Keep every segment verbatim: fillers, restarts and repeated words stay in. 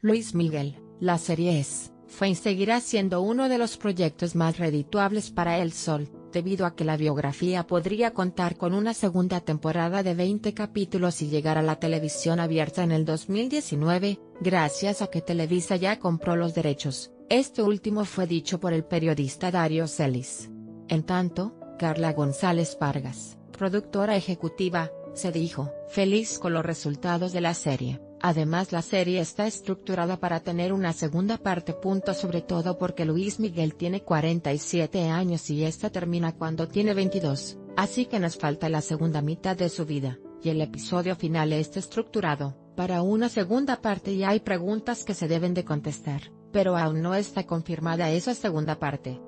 Luis Miguel, la serie es, fue y seguirá siendo uno de los proyectos más redituables para El Sol, debido a que la biografía podría contar con una segunda temporada de veinte capítulos y llegar a la televisión abierta en el dos mil diecinueve, gracias a que Televisa ya compró los derechos. Este último fue dicho por el periodista Dario Celis. En tanto, Carla González Vargas, productora ejecutiva, se dijo feliz con los resultados de la serie. Además, la serie está estructurada para tener una segunda parte. Sobre todo porque Luis Miguel tiene cuarenta y siete años y esta termina cuando tiene veintidós, así que nos falta la segunda mitad de su vida, y el episodio final está estructurado para una segunda parte y hay preguntas que se deben de contestar, pero aún no está confirmada esa segunda parte.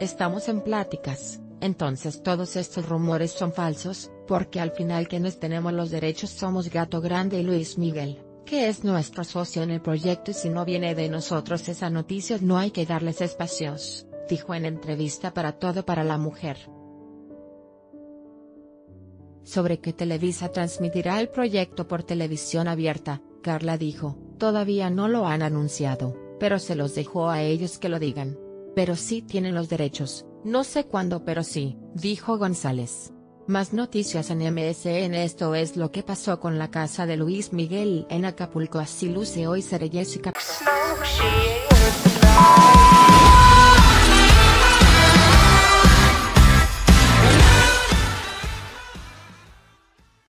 Estamos en pláticas. Entonces todos estos rumores son falsos, porque al final quienes tenemos los derechos somos Gato Grande y Luis Miguel, que es nuestro socio en el proyecto, y si no viene de nosotros esa noticia no hay que darles espacios, dijo en entrevista para Todo para la Mujer. Sobre que Televisa transmitirá el proyecto por televisión abierta, Carla dijo, todavía no lo han anunciado, pero se los dejó a ellos que lo digan. Pero sí tienen los derechos. No sé cuándo, pero sí, dijo González. Más noticias en M S N. Esto es lo que pasó con la casa de Luis Miguel en Acapulco. Así luce hoy. Seré Jessica.